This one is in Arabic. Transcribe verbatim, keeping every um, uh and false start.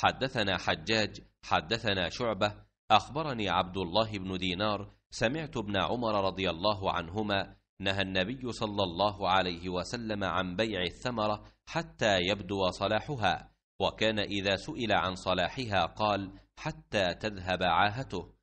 حدثنا حجاج حدثنا شعبة أخبرني عبد الله بن دينار سمعت ابن عمر رضي الله عنهما نهى النبي صلى الله عليه وسلم عن بيع الثمرة حتى يبدو صلاحها، وكان إذا سئل عن صلاحها قال حتى تذهب عاهته.